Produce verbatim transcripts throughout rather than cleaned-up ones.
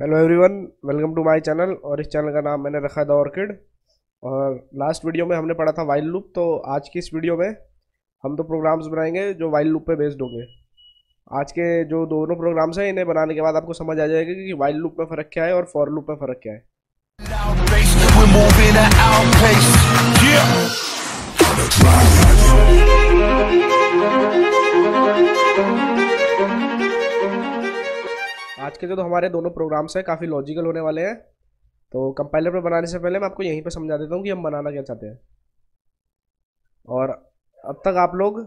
Hello everyone, welcome to my channel. और इस channel का नाम मैंने रखा है द ऑर्किड। और लास्ट वीडियो में हमने पढ़ा था वाइल लूप, तो आज की इस वीडियो में हम तो प्रोग्राम्स बनाएंगे जो वाइल लूप पे बेस्ड होंगे। आज के जो दोनों प्रोग्राम्स हैं, इन्हें बनाने के बाद आपको समझ आ जाएगा कि वाइल लूप में फ़र्क क्या है और फॉर लूप में फ़र्क क्या है। आज के जो तो हमारे दोनों प्रोग्राम्स हैं काफ़ी लॉजिकल होने वाले हैं, तो कंपाइलर पर बनाने से पहले मैं आपको यहीं पर समझा देता हूँ कि हम बनाना क्या चाहते हैं। और अब तक आप लोग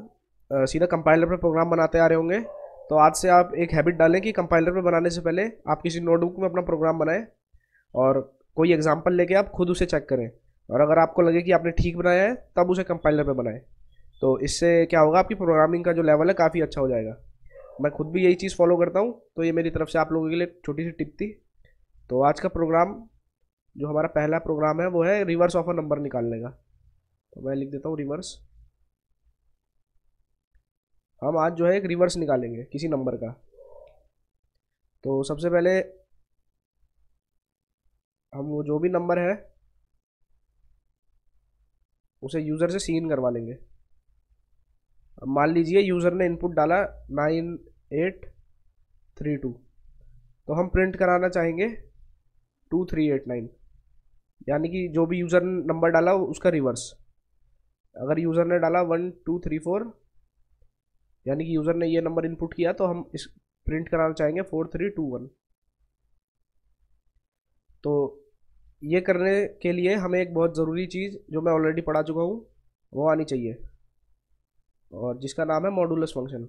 सीधा कंपाइलर पर प्रोग्राम बनाते आ रहे होंगे, तो आज से आप एक हैबिट डालें कि कंपाइलर पर बनाने से पहले आप किसी नोटबुक में अपना प्रोग्राम बनाएं और कोई एग्जाम्पल लेके आप खुद उसे चेक करें, और अगर आपको लगे कि आपने ठीक बनाया है तब उसे कंपाइलर पर बनाएं। तो इससे क्या होगा, आपकी प्रोग्रामिंग का जो लेवल है काफ़ी अच्छा हो जाएगा। मैं खुद भी यही चीज़ फॉलो करता हूँ, तो ये मेरी तरफ से आप लोगों के लिए छोटी सी टिप थी। तो आज का प्रोग्राम, जो हमारा पहला प्रोग्राम है, वो है रिवर्स ऑफ अ नंबर निकालने का। तो मैं लिख देता हूँ रिवर्स। हम आज जो है एक रिवर्स निकालेंगे किसी नंबर का। तो सबसे पहले हम वो जो भी नंबर है उसे यूज़र से सीन करवा लेंगे। मान लीजिए यूज़र ने इनपुट डाला नाइन एट थ्री टू, तो हम प्रिंट कराना चाहेंगे टू थ्री एट नाइन, यानी कि जो भी यूज़र ने नंबर डाला उसका रिवर्स। अगर यूज़र ने डाला वन टू थ्री फोर, यानी कि यूज़र ने ये नंबर इनपुट किया, तो हम इस प्रिंट कराना चाहेंगे फोर थ्री टू वन। तो ये करने के लिए हमें एक बहुत ज़रूरी चीज़, जो मैं ऑलरेडी पढ़ा चुका हूँ, वो आनी चाहिए, और जिसका नाम है मॉडुलस फंक्शन।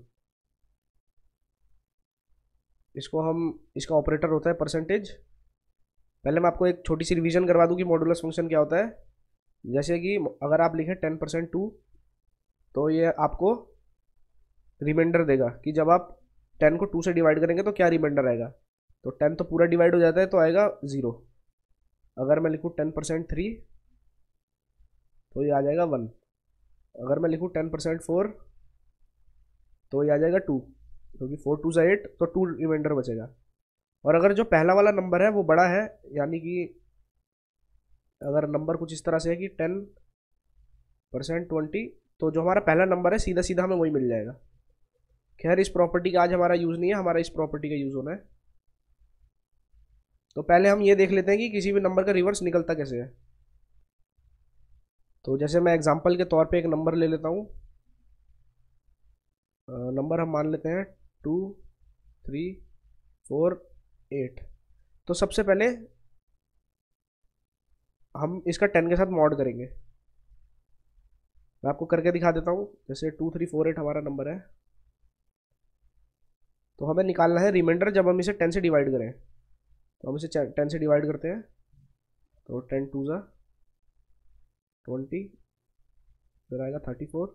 इसको हम, इसका ऑपरेटर होता है परसेंटेज। पहले मैं आपको एक छोटी सी रिवीजन करवा दूं कि मॉडुलस फंक्शन क्या होता है। जैसे कि अगर आप लिखें टेन परसेंट टू, तो ये आपको रिमाइंडर देगा कि जब आप टेन को टू से डिवाइड करेंगे तो क्या रिमाइंडर आएगा। तो टेन तो पूरा डिवाइड हो जाता है, तो आएगा ज़ीरो। अगर मैं लिखूँ टेन परसेंट थ्री, तो ये आ जाएगा वन। अगर मैं लिखूँ टेन परसेंट फोर, तो ये आ जाएगा टू, क्योंकि फोर टू सा एट, तो टू रिमाइंडर बचेगा। और अगर जो पहला वाला नंबर है वो बड़ा है, यानी कि अगर नंबर कुछ इस तरह से है कि टेन परसेंट ट्वेंटी, तो जो हमारा पहला नंबर है सीधा सीधा हमें वही मिल जाएगा। खैर, इस प्रॉपर्टी का आज हमारा यूज़ नहीं है, हमारा इस प्रॉपर्टी का यूज़ होना है। तो पहले हम ये देख लेते हैं कि किसी भी नंबर का रिवर्स निकलता कैसे है। तो जैसे मैं एग्जांपल के तौर पे एक नंबर ले लेता हूँ। नंबर हम मान लेते हैं टू थ्री फोर एट। तो सबसे पहले हम इसका टेन के साथ मॉड करेंगे। मैं आपको करके दिखा देता हूँ। जैसे टू थ्री फोर एट हमारा नंबर है, तो हमें निकालना है रिमाइंडर जब हम इसे टेन से डिवाइड करें। तो हम इसे टेन से डिवाइड करते हैं, तो टेन टू सा ट्वेंटी, फिर आएगा थर्टी फोर,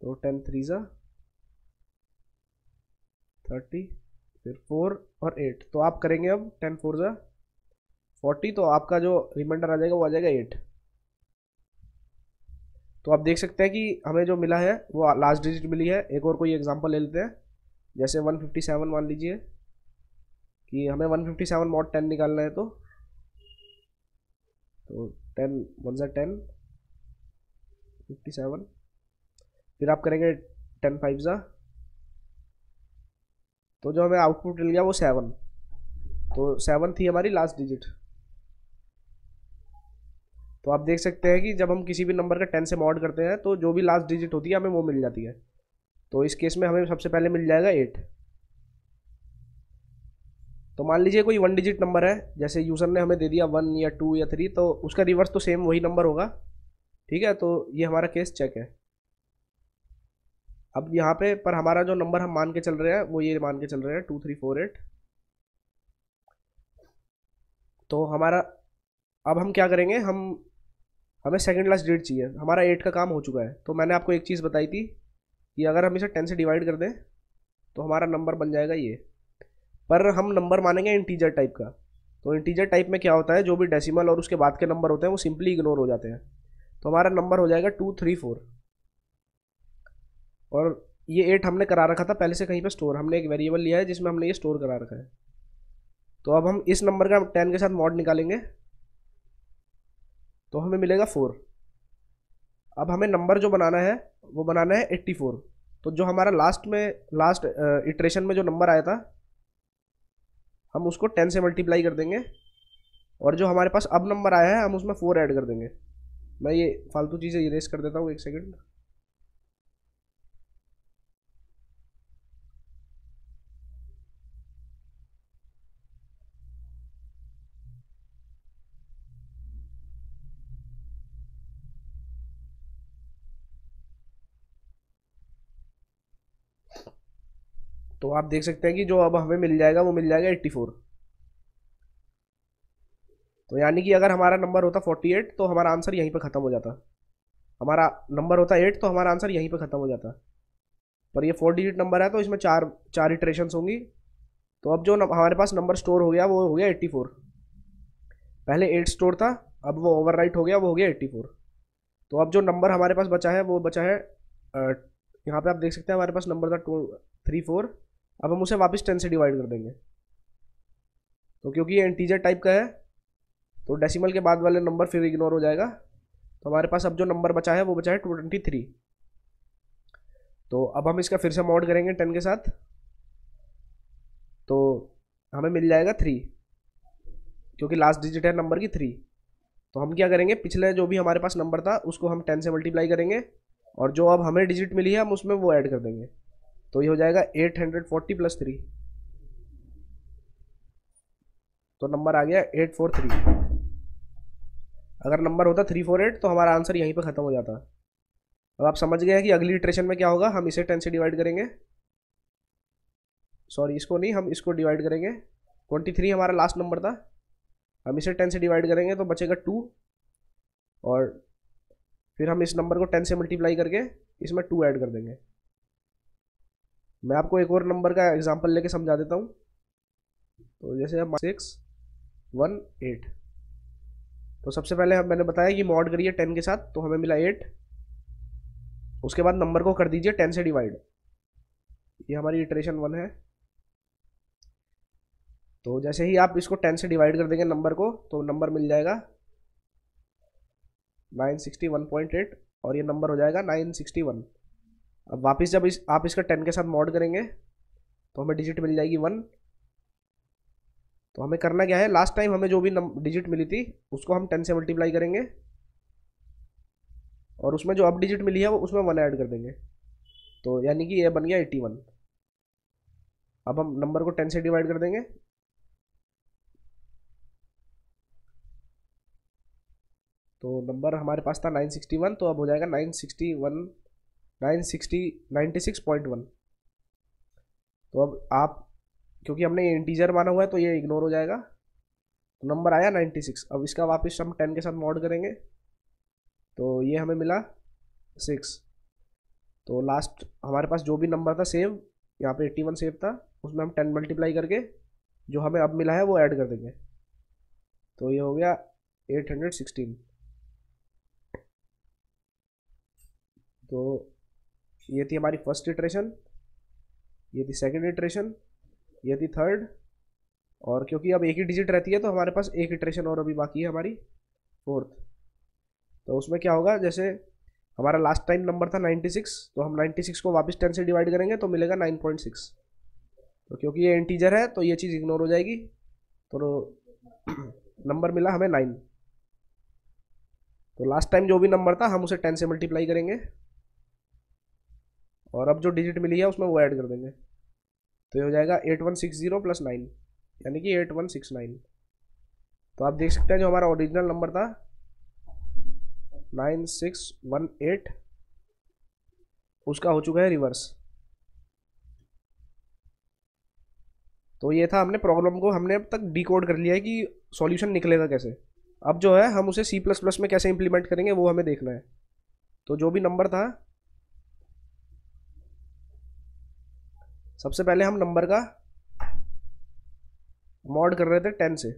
तो टेन थ्री सा थर्टी, फिर फोर और एट। तो आप करेंगे अब टेन फोर सा फोर्टी, तो आपका जो रिमाइंडर आ जाएगा वो आ जाएगा एट। तो आप देख सकते हैं कि हमें जो मिला है वो लास्ट डिजिट मिली है। एक और कोई एग्जांपल ले लेते हैं। जैसे वन फिफ्टी सेवन, मान लीजिए कि हमें one fifty seven mod ten निकालना है, तो तो टेन वन सा टेन फिफ्टी सेवन, फिर आप करेंगे टेन फाइव सा, तो जो हमें आउटपुट मिल गया वो सेवन। तो सेवन थी हमारी लास्ट डिजिट। तो आप देख सकते हैं कि जब हम किसी भी नंबर का टेन से मॉड करते हैं तो जो भी लास्ट डिजिट होती है हमें वो मिल जाती है। तो इस केस में हमें सबसे पहले मिल जाएगा एट। तो मान लीजिए कोई वन डिजिट नंबर है, जैसे यूज़र ने हमें दे दिया वन या टू या थ्री, तो उसका रिवर्स तो सेम वही नंबर होगा, ठीक है। तो ये हमारा केस चेक है। अब यहाँ पे पर हमारा जो नंबर हम मान के चल रहे हैं वो ये मान के चल रहे हैं टू थ्री फोर एट। तो हमारा अब हम क्या करेंगे, हम हमें सेकंड लास्ट डिजिट चाहिए। हमारा एट का काम हो चुका है। तो मैंने आपको एक चीज़ बताई थी कि अगर हम इसे टेन से डिवाइड कर दें तो हमारा नंबर बन जाएगा ये, पर हम नंबर मानेंगे इंटीजर टाइप का। तो इंटीजर टाइप में क्या होता है, जो भी डेसिमल और उसके बाद के नंबर होते हैं वो सिंपली इग्नोर हो जाते हैं। तो हमारा नंबर हो जाएगा टू थ्री फोर, और ये एट हमने करा रखा था पहले से, कहीं पे स्टोर हमने एक वेरिएबल लिया है जिसमें हमने ये स्टोर करा रखा है। तो अब हम इस नंबर का टेन के साथ मॉड निकालेंगे तो हमें मिलेगा फोर। अब हमें नंबर जो बनाना है वो बनाना है एट्टी फोर। तो जो हमारा लास्ट में लास्ट इटरेशन में जो नंबर आया था हम उसको टेन से मल्टीप्लाई कर देंगे और जो हमारे पास अब नंबर आया है हम उसमें फोर ऐड कर देंगे। मैं ये फालतू चीज़ें इरेज कर देता हूँ, एक सेकंड। तो आप देख सकते हैं कि जो अब हमें मिल जाएगा वो मिल जाएगा एट्टी फोर। तो यानी कि अगर हमारा नंबर होता फोर्टी एट तो हमारा आंसर यहीं पे ख़त्म हो जाता। हमारा नंबर होता एट तो हमारा आंसर यहीं पे ख़त्म हो जाता। पर ये फोर डिजिट नंबर है तो इसमें चार चार इटरेशंस होंगी। तो अब जो हमारे पास नंबर स्टोर हो गया वो हो गया एट्टी फोर। पहले एट स्टोर था, अब वो ओवरराइट हो गया, वो हो गया एट्टी फोर। तो अब जो नंबर हमारे पास बचा है वो बचा है, यहाँ पर आप देख सकते हैं हमारे पास नंबर था टू थ्री फोर। अब हम उसे वापस टेन से डिवाइड कर देंगे। तो क्योंकि ये इंटीजर टाइप का है तो डेसिमल के बाद वाले नंबर फिर इग्नोर हो जाएगा। तो हमारे पास अब जो नंबर बचा है वो बचा है टू ट्वेंटी थ्री। तो अब हम इसका फिर से मॉड करेंगे टेन के साथ तो हमें मिल जाएगा थ्री, क्योंकि लास्ट डिजिट है नंबर की थ्री। तो हम क्या करेंगे, पिछले जो भी हमारे पास नंबर था उसको हम टेन से मल्टीप्लाई करेंगे और जो अब हमें डिजिट मिली है हम उसमें वो ऐड कर देंगे। तो ये हो जाएगा eight hundred forty plus three. तो नंबर आ गया एट फोर थ्री। अगर नंबर होता थ्री फोर एट तो हमारा आंसर यहीं पे ख़त्म हो जाता। अब आप समझ गए हैं कि अगली इटरेशन में क्या होगा। हम इसे टेन से डिवाइड करेंगे, सॉरी इसको नहीं, हम इसको डिवाइड करेंगे। ट्वेंटी थ्री हमारा लास्ट नंबर था, हम इसे टेन से डिवाइड करेंगे तो बचेगा टू और फिर हम इस नंबर को टेन से मल्टीप्लाई करके इसमें टू ऐड कर देंगे। मैं आपको एक और नंबर का एग्जाम्पल लेके समझा देता हूँ। तो जैसे हम सिक्स वन एट, तो सबसे पहले हम मैंने बताया कि मॉड करिए टेन के साथ तो हमें मिला एट। उसके बाद नंबर को कर दीजिए टेन से डिवाइड, ये हमारी इटरेशन वन है। तो जैसे ही आप इसको टेन से डिवाइड कर देंगे नंबर को तो नंबर मिल जाएगा nine sixty one point eight और ये नंबर हो जाएगा नाइन सिक्सटी वन। अब वापस जब इस आप इसका टेन के साथ मॉड करेंगे तो हमें डिजिट मिल जाएगी वन। तो हमें करना क्या है, लास्ट टाइम हमें जो भी डिजिट मिली थी उसको हम टेन से मल्टीप्लाई करेंगे और उसमें जो अब डिजिट मिली है वो उसमें वन ऐड कर देंगे। तो यानी कि ये बन गया एट्टी वन। अब हम नंबर को टेन से डिवाइड कर देंगे तो नंबर हमारे पास था नाइन सिक्सटी वन, तो अब हो जाएगा nine sixty one nine sixty ninety six point one. तो अब आप, क्योंकि हमने इंटीजर माना हुआ है तो ये इग्नोर हो जाएगा। तो नंबर आया नाइन्टी सिक्स। अब इसका वापस हम टेन के साथ मॉड करेंगे तो ये हमें मिला सिक्स। तो लास्ट हमारे पास जो भी नंबर था सेव, यहाँ पे एट्टी वन सेव था, उसमें हम टेन मल्टीप्लाई करके जो हमें अब मिला है वो ऐड कर देंगे। तो ये हो गया एट हंड्रेड सिक्सटीन। तो ये थी हमारी फर्स्ट इटरेशन, ये थी सेकेंड इटरेशन, ये थी थर्ड। और क्योंकि अब एक ही डिजिट रहती है तो हमारे पास एक इटरेशन और अभी बाकी है, हमारी फोर्थ। तो उसमें क्या होगा, जैसे हमारा लास्ट टाइम नंबर था नाइन्टी सिक्स तो हम नाइन्टी सिक्स को वापस टेन से डिवाइड करेंगे तो मिलेगा नाइन पॉइंट सिक्स। तो क्योंकि ये इंटीजर है तो ये चीज़ इग्नोर हो जाएगी। तो नंबर मिला हमें नाइन। तो लास्ट टाइम जो भी नंबर था हम उसे टेन से मल्टीप्लाई करेंगे और अब जो डिजिट मिली है उसमें वो ऐड कर देंगे। तो ये हो जाएगा eight one six zero plus nine यानी कि एट वन सिक्स नाइन। तो आप देख सकते हैं जो हमारा ओरिजिनल नंबर था नाइन सिक्स वन एट उसका हो चुका है रिवर्स। तो ये था, हमने प्रॉब्लम को हमने अब तक डिकोड कर लिया है कि सॉल्यूशन निकलेगा कैसे। अब जो है हम उसे सी प्लस प्लस में कैसे इंप्लीमेंट करेंगे वो हमें देखना है। तो जो भी नंबर था, सबसे पहले हम नंबर का मॉड कर रहे थे टेन से,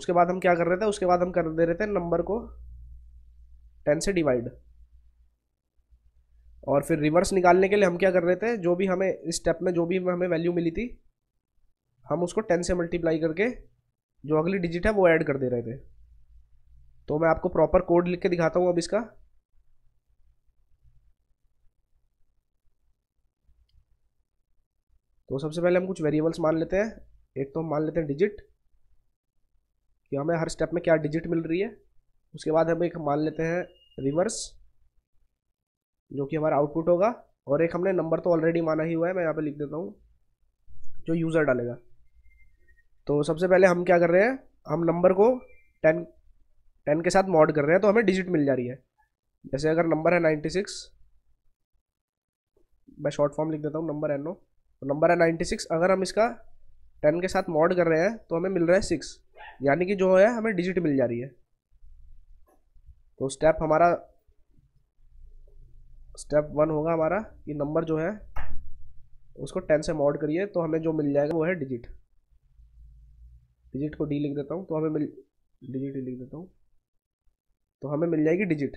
उसके बाद हम क्या कर रहे थे, उसके बाद हम कर दे रहे थे नंबर को टेन से डिवाइड। और फिर रिवर्स निकालने के लिए हम क्या कर रहे थे, जो भी हमें इस स्टेप में जो भी हमें वैल्यू मिली थी हम उसको टेन से मल्टीप्लाई करके जो अगली डिजिट है वो ऐड कर दे रहे थे। तो मैं आपको प्रॉपर कोड लिख के दिखाता हूँ अब इसका। तो सबसे पहले हम कुछ वेरिएबल्स मान लेते हैं। एक तो हम मान लेते हैं डिजिट, कि हमें हर स्टेप में क्या डिजिट मिल रही है। उसके बाद हम एक मान लेते हैं रिवर्स, जो कि हमारा आउटपुट होगा। और एक हमने नंबर तो ऑलरेडी माना ही हुआ है, मैं यहाँ पे लिख देता हूँ, जो यूज़र डालेगा। तो सबसे पहले हम क्या कर रहे हैं, हम नंबर को टेन टेन के साथ मॉड कर रहे हैं, तो हमें डिजिट मिल जा रही है। जैसे अगर नंबर है नाइन्टी सिक्स, मैं शॉर्ट फॉर्म लिख देता हूँ, नंबर है नो, तो नंबर है नाइन्टी सिक्स। अगर हम इसका टेन के साथ मॉड कर रहे हैं तो हमें मिल रहा है सिक्स, यानी कि जो है हमें डिजिट मिल जा रही है। तो स्टेप हमारा स्टेप वन होगा हमारा कि नंबर जो है उसको टेन से मॉड करिए, तो हमें जो मिल जाएगा वो है डिजिट। डिजिट को डी लिख देता हूँ, तो हमें मिल डिजिट ही लिख देता हूँ, तो हमें मिल जाएगी डिजिट।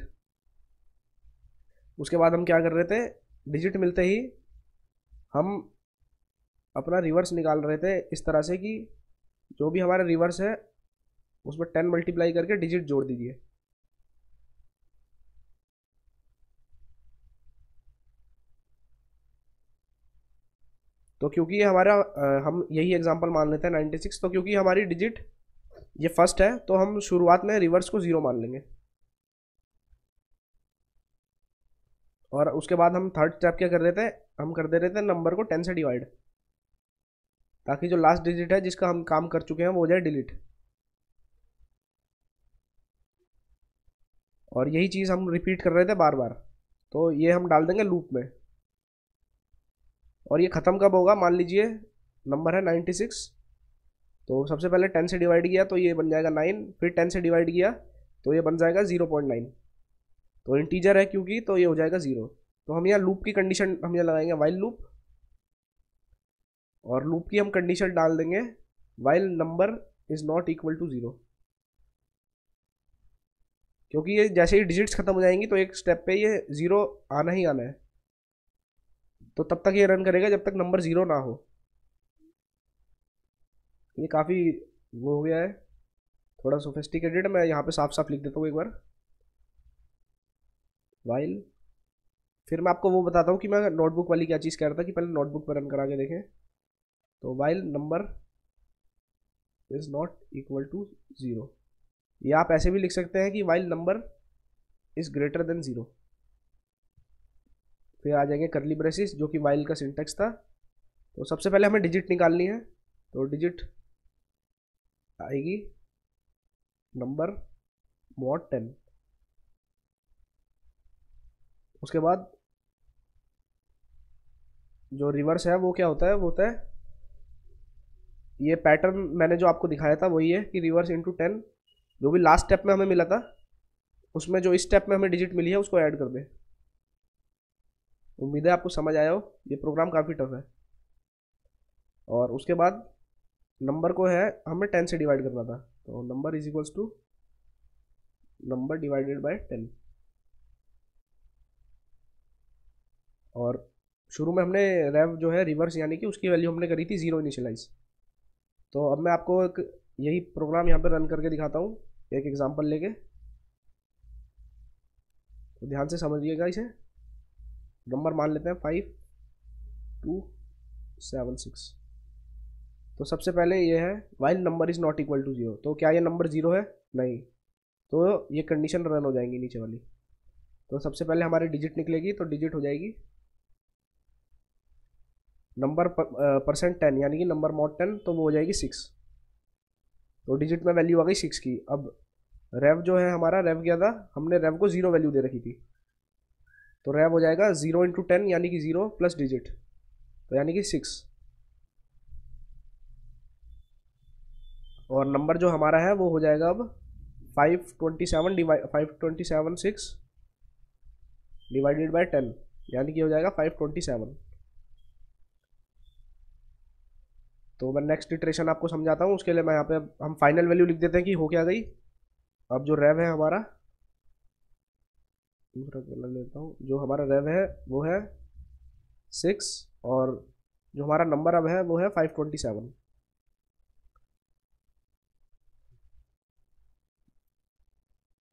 उसके बाद हम क्या कर रहे थे, डिजिट मिलते ही हम अपना रिवर्स निकाल रहे थे इस तरह से कि जो भी हमारा रिवर्स है उसमें टेन मल्टीप्लाई करके डिजिट जोड़ दीजिए। तो क्योंकि ये हमारा आ, हम यही एग्जांपल मान लेते हैं नाइन्टी सिक्स, तो क्योंकि हमारी डिजिट ये फर्स्ट है तो हम शुरुआत में रिवर्स को ज़ीरो मान लेंगे। और उसके बाद हम थर्ड स्टेप क्या कर रहे थे, हम कर दे रहे थे नंबर को टेन से डिवाइड, ताकि जो लास्ट डिजिट है जिसका हम काम कर चुके हैं वो हो जाए डिलीट। और यही चीज़ हम रिपीट कर रहे थे बार बार, तो ये हम डाल देंगे लूप में। और ये ख़त्म कब होगा, मान लीजिए नंबर है नाइन्टी सिक्स, तो सबसे पहले टेन से डिवाइड किया तो ये बन जाएगा नाइन, फिर टेन से डिवाइड किया तो ये बन जाएगा ज़ीरो पॉइंट नाइन। तो इंटीजर है क्योंकि, तो ये हो जाएगा ज़ीरो। तो हम यहाँ लूप की कंडीशन हम यहाँ लगाएंगे वाइल लूप, और लूप की हम कंडीशन डाल देंगे while number is not equal to zero, क्योंकि ये जैसे ही डिजिट्स खत्म हो जाएंगी तो एक स्टेप पे ये ज़ीरो आना ही आना है। तो तब तक ये रन करेगा जब तक नंबर ज़ीरो ना हो। ये काफ़ी वो हो गया है, थोड़ा सोफिस्टिकेटेड। मैं यहाँ पे साफ साफ लिख देता हूँ एक बार वाइल, फिर मैं आपको वो बताता हूँ कि मैं नोटबुक वाली क्या चीज़ कह रहा था, कि पहले नोटबुक पर रन करा के देखें। तो while number is not equal to zero, या आप ऐसे भी लिख सकते हैं कि while number is greater than zero. फिर आ जाएंगे करली ब्रेसिस, जो कि वाइल का सिंटेक्स था। तो सबसे पहले हमें डिजिट निकालनी है, तो डिजिट आएगी नंबर मॉड टेन। उसके बाद जो रिवर्स है वो क्या होता है, वो होता है ये पैटर्न मैंने जो आपको दिखाया था वही है, कि रिवर्स इंटू टेन, जो भी लास्ट स्टेप में हमें मिला था उसमें जो इस स्टेप में हमें डिजिट मिली है उसको ऐड कर दें। उम्मीद है आपको समझ आया हो, ये प्रोग्राम काफ़ी टफ है। और उसके बाद नंबर को है हमें टेन से डिवाइड करना था, तो number is equals to number divided by ten. और शुरू में हमने रेव जो है रिवर्स, यानी कि उसकी वैल्यू हमने करी थी ज़ीरो इनिशियलाइज। तो अब मैं आपको एक यही प्रोग्राम यहाँ पे रन करके दिखाता हूँ एक एग्जाम्पल लेके, तो ध्यान से समझिएगा इसे। नंबर मान लेते हैं फाइव टू सेवन सिक्स। तो सबसे पहले ये है while number is not equal to zero, तो क्या ये नंबर ज़ीरो है, नहीं, तो ये कंडीशन रन हो जाएंगी नीचे वाली। तो सबसे पहले हमारी डिजिट निकलेगी, तो डिजिट हो जाएगी नंबर परसेंट टेन, यानी कि नंबर मॉड टेन, तो वो हो जाएगी सिक्स। तो डिजिट में वैल्यू आ गई सिक्स की। अब रेव जो है हमारा, रेव क्या था, हमने रेव को ज़ीरो वैल्यू दे रखी थी, तो रैव हो जाएगा ज़ीरो इंटू टेन, यानी कि ज़ीरो प्लस डिजिट, तो यानी कि सिक्स। और नंबर जो हमारा है वो हो जाएगा अब five twenty seven divide five twenty seven six divided by ten, यानी कि हो जाएगा फाइव ट्वेंटी सेवन। तो मैं नेक्स्ट इटरेशन आपको समझाता हूँ, उसके लिए मैं यहाँ पे हम फाइनल वैल्यू लिख देते हैं कि हो क्या गई। अब जो रैव है हमारा, दूसरा कलर लेता हूँ, जो हमारा रेव है वो है सिक्स, और जो हमारा नंबर अब है वो है फाइव ट्वेंटी सेवन।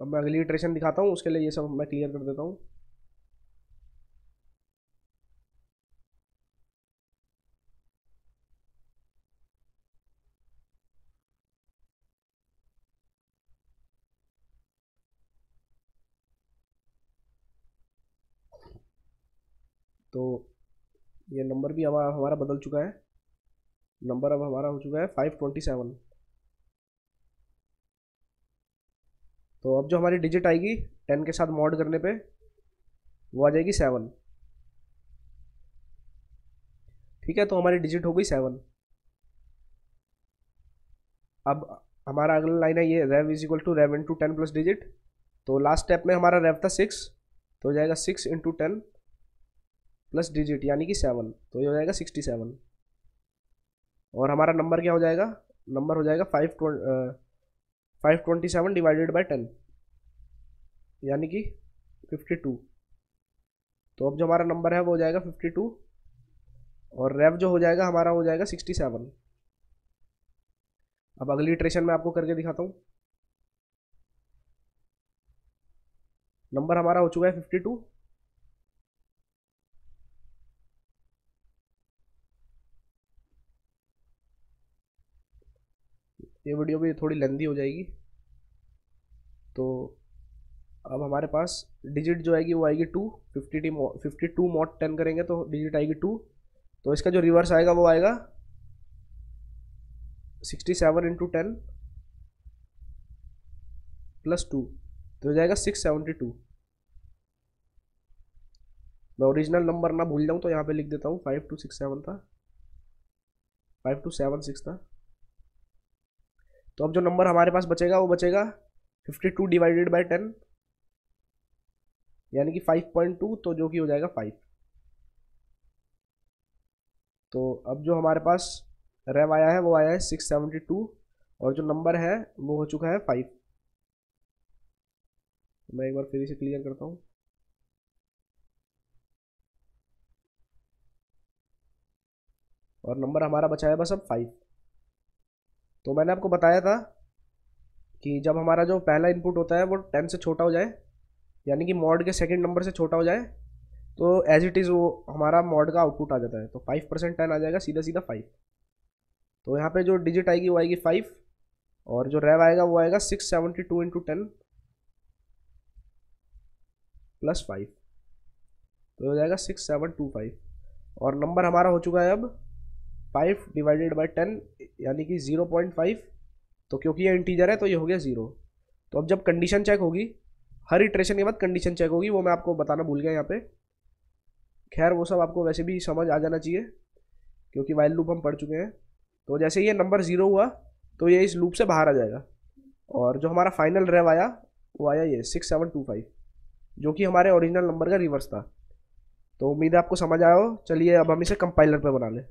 अब मैं अगली इटरेशन दिखाता हूँ, उसके लिए ये सब मैं क्लियर कर देता हूँ। तो ये नंबर भी हमारा हमारा बदल चुका है, नंबर अब हमारा हो चुका है फाइव ट्वेंटी सेवन। तो अब जो हमारी डिजिट आएगी टेन के साथ मॉड करने पे वो आ जाएगी सेवन। ठीक है, तो हमारी डिजिट हो गई सेवन। अब हमारा अगला लाइन है ये rev is equal to rev into ten plus digit. तो लास्ट स्टेप में हमारा रेव था सिक्स, तो हो जाएगा six into ten plus digit यानी कि सेवन, तो ये हो जाएगा सिक्सटी सेवन। और हमारा नंबर क्या हो जाएगा, नंबर हो जाएगा five five twenty seven divided by ten यानी कि फिफ्टी टू। तो अब जो हमारा नंबर है वो हो जाएगा फिफ्टी टू और रेव जो हो जाएगा हमारा हो जाएगा सिक्सटी सेवन। अब अगली इटरेशन में आपको करके दिखाता हूँ। नंबर हमारा हो चुका है फिफ्टी टू। ये वीडियो भी थोड़ी लंबी हो जाएगी। तो अब हमारे पास डिजिट जो आएगी वो आएगी टू, फिफ्टी टी मो फिफ्टी टू मॉड टेन करेंगे तो डिजिट आएगी टू। तो इसका जो रिवर्स आएगा वो आएगा sixty seven into ten plus two, तो हो जाएगा सिक्स सेवेंटी टू। मैं ओरिजिनल नंबर ना भूल जाऊँ तो यहाँ पे लिख देता हूँ फाइव टू सिक्स सेवन था, फाइव टू सेवन सिक्स था। तो अब जो नंबर हमारे पास बचेगा वो बचेगा fifty two divided by ten यानी कि फाइव पॉइंट टू, तो जो कि हो जाएगा फाइव। तो अब जो हमारे पास रैम आया है वो आया है सिक्स सेवेंटी टू और जो नंबर है वो हो चुका है फाइव। मैं एक बार फिर इसे क्लियर करता हूँ। और नंबर हमारा बचा है बस अब फाइव। तो मैंने आपको बताया था कि जब हमारा जो पहला इनपुट होता है वो टेन से छोटा हो जाए यानी कि मॉड के सेकंड नंबर से छोटा हो जाए तो एज इट इज़ वो हमारा मॉड का आउटपुट आ जाता है। तो फाइव परसेंट टेन आ जाएगा सीधा सीधा फाइव। तो यहाँ पे जो डिजिट आएगी वो आएगी फाइव और जो रैव आएगा वो आएगा six seventy two into ten plus five, तो हो जाएगा सिक्स सेवन टू फाइव। और नंबर हमारा हो चुका है अब फाइव डिवाइडेड बाई टेन यानी कि ज़ीरो पॉइंट फाइव। तो क्योंकि ये इंटीजर है तो ये हो गया ज़ीरो। तो अब जब कंडीशन चेक होगी, हर इटरेशन के बाद कंडीशन चेक होगी, वो मैं आपको बताना भूल गया यहाँ पे। खैर वो सब आपको वैसे भी समझ आ जाना चाहिए क्योंकि वाइल लूप हम पढ़ चुके हैं। तो जैसे ये नंबर ज़ीरो हुआ तो ये इस लूप से बाहर आ जाएगा। और जो हमारा फाइनल रेव आया वो आया ये सिक्स सेवन टू फाइव जो कि हमारे ओरिजिनल नंबर का रिवर्स था। तो उम्मीद है आपको समझ आया हो। चलिए अब हम इसे कंपाइलर पर बना लें।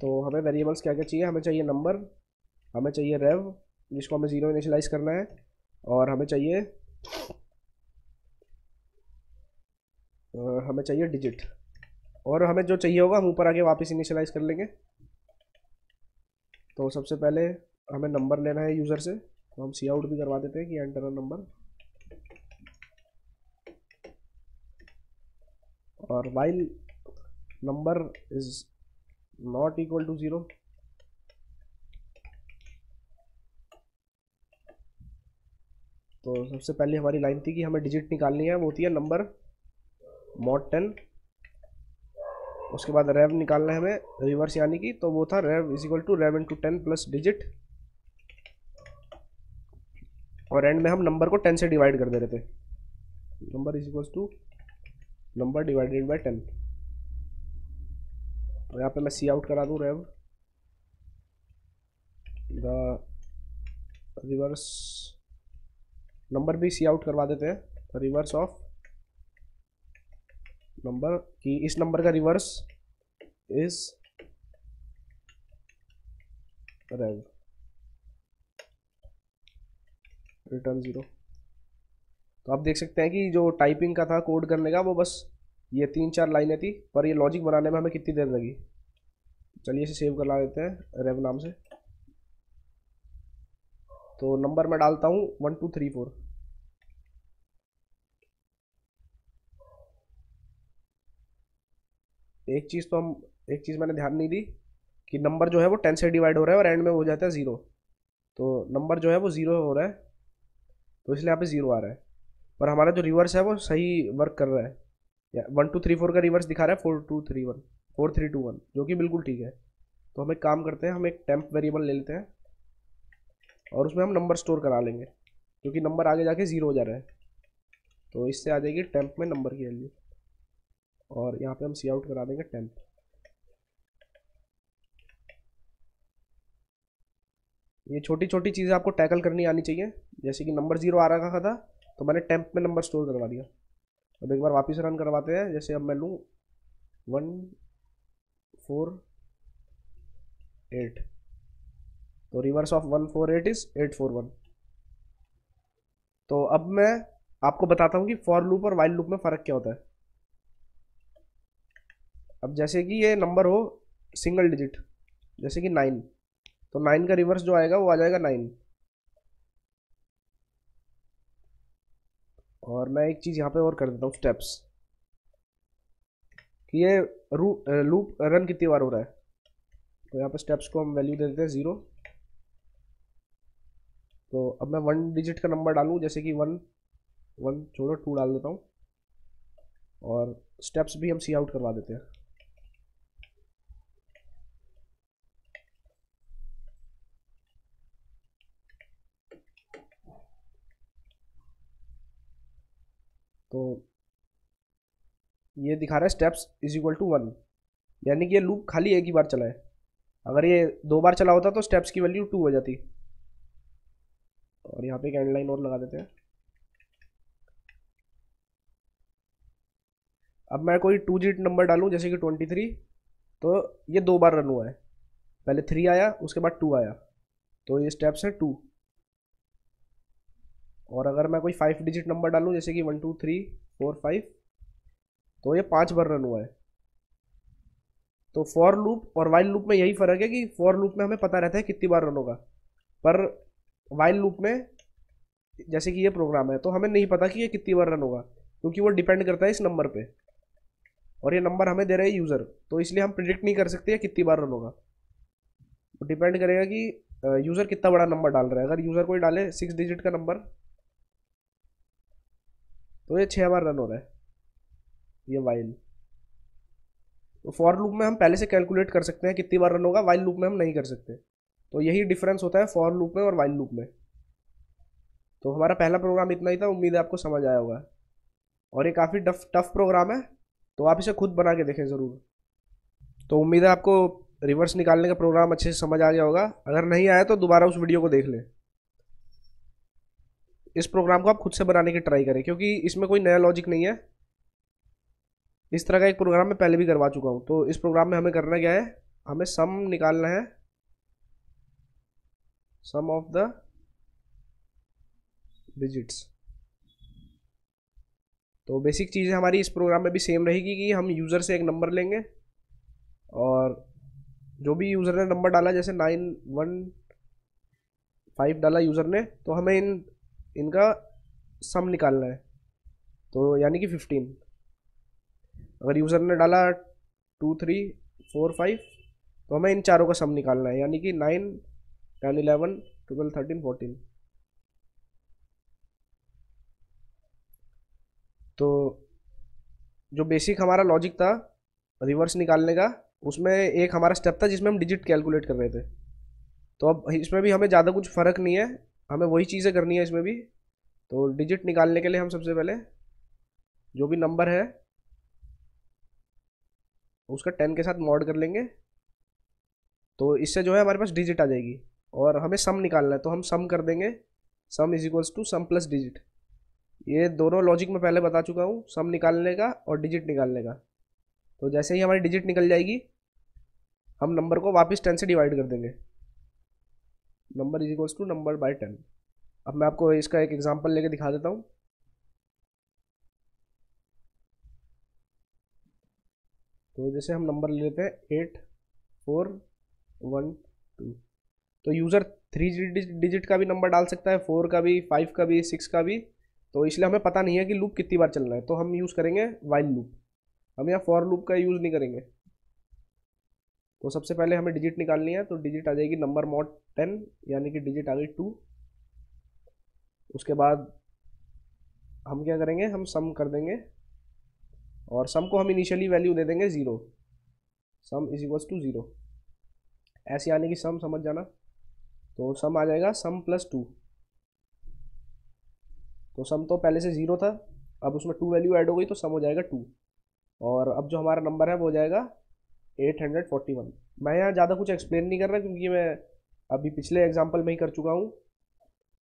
तो हमें वेरिएबल्स क्या क्या चाहिए, हमें चाहिए नंबर, हमें चाहिए रेव जिसको हमें ज़ीरो इनिशियलाइज करना है, और हमें चाहिए हमें चाहिए डिजिट। और हमें जो चाहिए होगा हम ऊपर आके वापस इनिशियलाइज कर लेंगे। तो सबसे पहले हमें नंबर लेना है यूज़र से, तो हम सी आउट भी करवा देते हैं कि एंटर अ नंबर। और while number is not equal to zero तो सबसे पहले हमारी लाइन थी कि हमें डिजिट निकालनी है, वो होती है नंबर मॉड टेन। उसके बाद रेव निकालना है हमें रिवर्स यानी कि, तो वो था rev is equal to rev into ten plus digit. और एंड में हम नंबर को टेन से डिवाइड कर दे रहे थे, number is equal to number divided by ten. तो यहाँ पे मैं सी आउट करा दूँ रेव द रिवर्स, नंबर भी सी आउट करवा देते हैं, रिवर्स ऑफ नंबर कि इस नंबर का reverse is rev, return zero. तो आप देख सकते हैं कि जो टाइपिंग का था कोड करने का वो बस ये तीन चार लाइनें थी, पर ये लॉजिक बनाने में हमें कितनी देर लगी। चलिए इसे सेव करवा देते हैं रेव नाम से। तो नंबर मैं डालता हूँ वन टू थ्री फोर। एक चीज़ तो हम एक चीज़ मैंने ध्यान नहीं दी कि नंबर जो है वो टेन से डिवाइड हो रहा है और एंड में हो जाता है ज़ीरो, तो नंबर जो है वो ज़ीरो हो रहा है, तो इसलिए यहाँ पे ज़ीरो आ रहा है। पर हमारा जो रिवर्स है वो सही वर्क कर रहा है, वन टू थ्री फोर का रिवर्स दिखा रहा है four two three one four three two one, जो कि बिल्कुल ठीक है। तो हम एक काम करते हैं, हम एक टेम्प वेरिएबल ले लेते हैं और उसमें हम नंबर स्टोर करा लेंगे, क्योंकि नंबर आगे जाके ज़ीरो हो जा रहा है। तो इससे आ जाएगी टेम्प में नंबर की वैल्यू, और यहाँ पे हम सी आउट करा देंगे टेम्प। ये छोटी छोटी चीज़ें आपको टैकल करनी आनी चाहिए, जैसे कि नंबर ज़ीरो आ रहा था तो मैंने टेम्प में नंबर स्टोर करवा दिया। अब एक बार वापस रन करवाते हैं। जैसे अब मैं लूँ वन फोर एट, तो reverse of one four eight is eight four one. तो अब मैं आपको बताता हूँ कि फॉर लूप और वाइल लूप में फ़र्क क्या होता है। अब जैसे कि ये नंबर हो सिंगल डिजिट, जैसे कि नाइन, तो नाइन का रिवर्स जो आएगा वो आ जाएगा नाइन। और मैं एक चीज़ यहाँ पे और कर देता हूँ स्टेप्स, कि ये लूप रन कितनी बार हो रहा है। तो यहाँ पे स्टेप्स को हम वैल्यू दे देते हैं ज़ीरो। तो अब मैं वन डिजिट का नंबर डालूँ, जैसे कि वन वन छोड़ो टू डाल देता हूँ, और स्टेप्स भी हम सी आउट करवा देते हैं। तो ये दिखा रहा है steps is equal to one, यानी कि ये लूप खाली एक ही बार चला है। अगर ये दो बार चला होता तो स्टेप्स की वैल्यू टू हो जाती। और यहाँ पे एक एंड लाइन और लगा देते हैं। अब मैं कोई टू डिजिट नंबर डालूँ, जैसे कि ट्वेंटी थ्री, तो ये दो बार रन हुआ है, पहले थ्री आया उसके बाद टू आया, तो ये स्टेप्स है टू। और अगर मैं कोई फाइव डिजिट नंबर डालूँ, जैसे कि one two three four five, तो ये पांच बार रन हुआ है। तो फॉर लूप और वाइल लूप में यही फ़र्क है कि फॉर लूप में हमें पता रहता है कितनी बार रन होगा, पर वाइल लूप में जैसे कि ये प्रोग्राम है तो हमें नहीं पता कि ये कितनी बार रन होगा, क्योंकि वो डिपेंड करता है इस नंबर पे, और ये नंबर हमें दे रहा है यूज़र, तो इसलिए हम प्रिडिक्ट नहीं कर सकते कितनी बार रन होगा। वो डिपेंड करेगा कि यूज़र कितना बड़ा नंबर डाल रहा है। अगर यूज़र कोई डाले सिक्स डिजिट का नंबर तो ये छः बार रन हो रहा है, ये वाइल। तो फॉर लूप में हम पहले से कैलकुलेट कर सकते हैं कितनी बार रन होगा, वाइल लूप में हम नहीं कर सकते। तो यही डिफरेंस होता है फॉर लूप में और वाइल लूप में। तो हमारा पहला प्रोग्राम इतना ही था, उम्मीद है आपको समझ आया होगा। और ये काफ़ी टफ टफ प्रोग्राम है, तो आप इसे खुद बना के देखें ज़रूर। तो उम्मीद है आपको रिवर्स निकालने का प्रोग्राम अच्छे से समझ आ गया होगा। अगर नहीं आया तो दोबारा उस वीडियो को देख लें। इस प्रोग्राम को आप खुद से बनाने की ट्राई करें, क्योंकि इसमें कोई नया लॉजिक नहीं है। इस तरह का एक प्रोग्राम मैं पहले भी करवा चुका हूँ। तो इस प्रोग्राम में हमें करना क्या है, हमें सम निकालना है, सम ऑफ द डिजिट्स। तो बेसिक चीज़ें हमारी इस प्रोग्राम में भी सेम रहेगी कि हम यूज़र से एक नंबर लेंगे, और जो भी यूज़र ने नंबर डाला, जैसे नाइन वन फाइव डाला यूज़र ने, तो हमें इन इनका सम निकालना है, तो यानी कि फिफ्टीन। अगर यूज़र ने डाला टू थ्री फोर फाइव, तो हमें इन चारों का सम निकालना है, यानी कि nine ten eleven twelve thirteen fourteen. तो जो बेसिक हमारा लॉजिक था रिवर्स निकालने का, उसमें एक हमारा स्टेप था जिसमें हम डिजिट कैलकुलेट कर रहे थे। तो अब इसमें भी हमें ज़्यादा कुछ फ़र्क नहीं है, हमें वही चीज़ें करनी है इसमें भी। तो डिजिट निकालने के लिए हम सबसे पहले जो भी नंबर है उसका टेन के साथ मॉड कर लेंगे, तो इससे जो है हमारे पास डिजिट आ जाएगी। और हमें सम निकालना है, तो हम सम कर देंगे, sum is equals to sum plus digit. ये दोनों लॉजिक मैं पहले बता चुका हूँ, सम निकालने का और डिजिट निकालने का। तो जैसे ही हमारी डिजिट निकल जाएगी हम नंबर को वापस टेन से डिवाइड कर देंगे, number is equals to number by ten. अब मैं आपको इसका एक एग्जांपल लेके दिखा देता हूँ। तो जैसे हम नंबर ले लेते हैं एट फोर वन टू। तो यूज़र थ्री डिजिट का भी नंबर डाल सकता है, फोर का भी, फाइव का भी, सिक्स का भी। तो इसलिए हमें पता नहीं है कि लूप कितनी बार चलना है, तो हम यूज़ करेंगे वाइल लूप। हम यहाँ फॉर लूप का यूज़ नहीं करेंगे। तो सबसे पहले हमें डिजिट निकालनी है, तो डिजिट आ जाएगी नंबर मॉड टेन, यानी कि डिजिट आ गई टू। उसके बाद हम क्या करेंगे, हम सम कर देंगे और सम को हम इनिशियली वैल्यू दे देंगे zero, sum is equals to zero, ऐसे आने की सम समझ जाना। तो सम आ जाएगा सम प्लस टू। तो सम तो पहले से ज़ीरो था, अब उसमें टू वैल्यू ऐड हो गई तो सम हो जाएगा टू। और अब जो हमारा नंबर है वो हो जाएगा एट हंड्रेड फोर्टी वन। मैं यहाँ ज़्यादा कुछ एक्सप्लेन नहीं कर रहा क्योंकि मैं अभी पिछले एग्जाम्पल में ही कर चुका हूँ।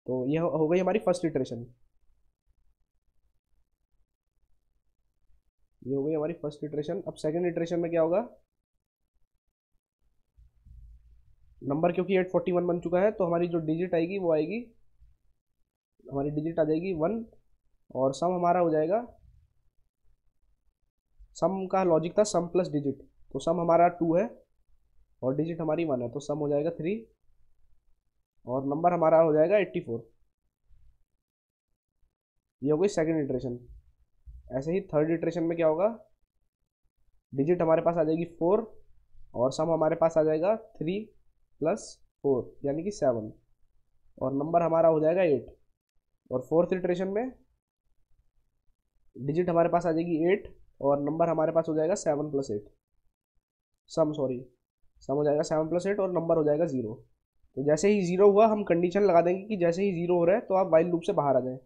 तो यह हो गई हमारी फर्स्ट इटरेशन, ये हो गई हमारी फर्स्ट इटरेशन। अब सेकंड इटरेशन में क्या होगा, नंबर क्योंकि एट फोर्टी वन बन चुका है तो हमारी जो डिजिट आएगी वो आएगी, हमारी डिजिट आ जाएगी वन और सम हमारा हो जाएगा, सम का लॉजिक था सम प्लस डिजिट, तो सम हमारा टू है और डिजिट हमारी वन है, तो सम हो जाएगा थ्री और नंबर हमारा हो जाएगा एट्टी फोर। ये हो गई सेकंड इटरेशन। ऐसे ही थर्ड इटरेशन में क्या होगा, डिजिट हमारे पास आ जाएगी फोर और सम हमारे पास आ जाएगा थ्री प्लस फोर यानी कि सेवन और नंबर हमारा हो जाएगा एट। और फोर्थ इटरेशन में डिजिट हमारे पास आ जाएगी एट और नंबर हमारे पास हो जाएगा seven plus eight, sum sorry sum हो जाएगा सेवन प्लस एट और नंबर हो जाएगा ज़ीरो। तो जैसे ही ज़ीरो हुआ हम कंडीशन लगा देंगे कि जैसे ही ज़ीरो हो रहा है तो आप व्हाइल लूप से बाहर आ जाएं।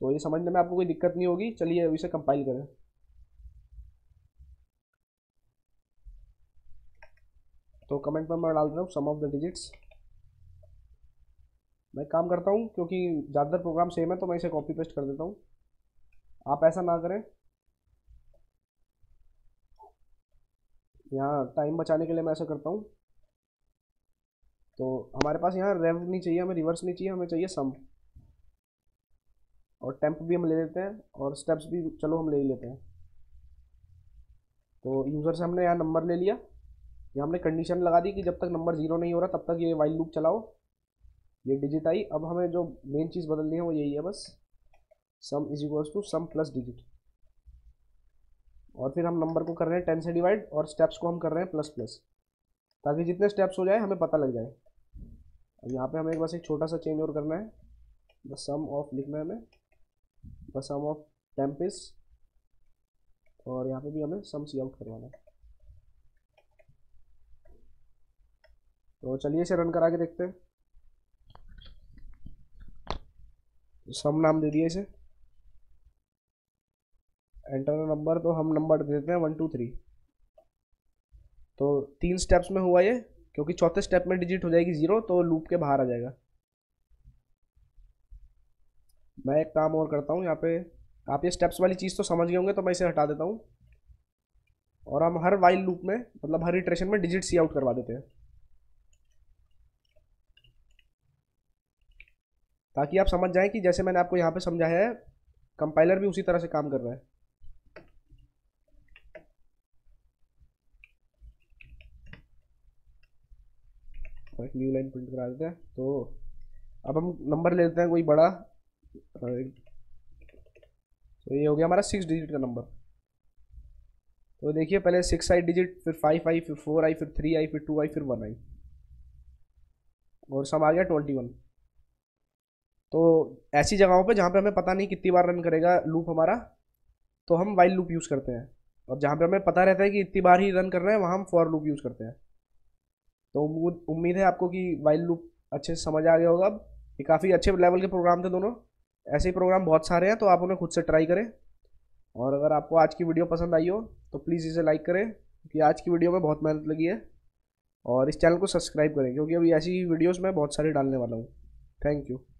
तो ये समझने में आपको कोई दिक्कत नहीं होगी। चलिए अब इसे कंपाइल करें। तो कमेंट में मैं डाल रहा हूँ सम ऑफ द डिजिट्स। मैं काम करता हूँ क्योंकि ज़्यादातर प्रोग्राम सेम है तो मैं इसे कॉपी पेस्ट कर देता हूँ, आप ऐसा ना करें। यहाँ टाइम बचाने के लिए मैं ऐसा करता हूँ। तो हमारे पास यहाँ रेव नहीं चाहिए, हमें रिवर्स नहीं चाहिए, हमें चाहिए सम। और टेम्प भी हम ले लेते हैं और स्टेप्स भी चलो हम ले ही लेते हैं। तो यूज़र से हमने यहाँ नंबर ले लिया, ये हमने कंडीशन लगा दी कि जब तक नंबर ज़ीरो नहीं हो रहा तब तक ये वाइल लूप चलाओ। ये डिजिट आई, अब हमें जो मेन चीज़ बदलनी है वो यही है बस, sum is equals to sum plus digit. और फिर हम नंबर को कर रहे हैं टेन से डिवाइड और स्टेप्स को हम कर रहे हैं प्लस प्लस, ताकि जितने स्टेप्स हो जाए हमें पता लग जाए। अब यहाँ पे हमें बस एक छोटा सा चेंज और करना है, बस सम ऑफ लिखना है हमें, बस सम ऑफ टेम्पिस, और यहाँ पे भी हमें सम सी आउट करवाना है। तो चलिए इसे रन करा के देखते हैं। सम नाम दे दिया इसे, एंटर नंबर, तो हम नंबर दे देते हैं वन टू थ्री। तो तीन स्टेप्स में हुआ ये, क्योंकि चौथे स्टेप में डिजिट हो जाएगी ज़ीरो तो लूप के बाहर आ जाएगा। मैं एक काम और करता हूँ, यहाँ पे आप ये स्टेप्स वाली चीज़ तो समझ गए होंगे तो मैं इसे हटा देता हूँ। और हम हर वाइल लूप में मतलब हर इटरेशन में डिजिट सी आउट करवा देते हैं ताकि आप समझ जाएं कि जैसे मैंने आपको यहाँ पे समझाया है कंपाइलर भी उसी तरह से काम कर रहा है। एक न्यू लाइन प्रिंट करा देते हैं। तो अब हम नंबर ले लेते हैं कोई बड़ा, तो ये हो गया हमारा सिक्स डिजिट का नंबर। तो देखिए पहले सिक्स आई डिजिट, फिर फाइव आई, फिर फोर आई, फिर थ्री आई, फिर टू आई, फिर वन आई और सम आ गया ट्वेंटी वन। तो ऐसी जगहों पे जहाँ पे हमें पता नहीं कितनी बार रन करेगा लूप हमारा तो हम वाइल लूप यूज़ करते हैं, और जहाँ पे हमें पता रहता है कि इतनी बार ही रन कर रहे हैं वहाँ हम फॉर लूप यूज़ करते हैं। तो उम्मीद है आपको कि वाइल लूप अच्छे से समझ आ गया होगा। अब ये काफ़ी अच्छे लेवल के प्रोग्राम थे दोनों, ऐसे ही प्रोग्राम बहुत सारे हैं तो आप उन्हें खुद से ट्राई करें। और अगर आपको आज की वीडियो पसंद आई हो तो प्लीज़ इसे लाइक करें क्योंकि आज की वीडियो में बहुत मेहनत लगी है, और इस चैनल को सब्सक्राइब करें क्योंकि अभी ऐसी वीडियोज़ मैं बहुत सारी डालने वाला हूँ। Thank you.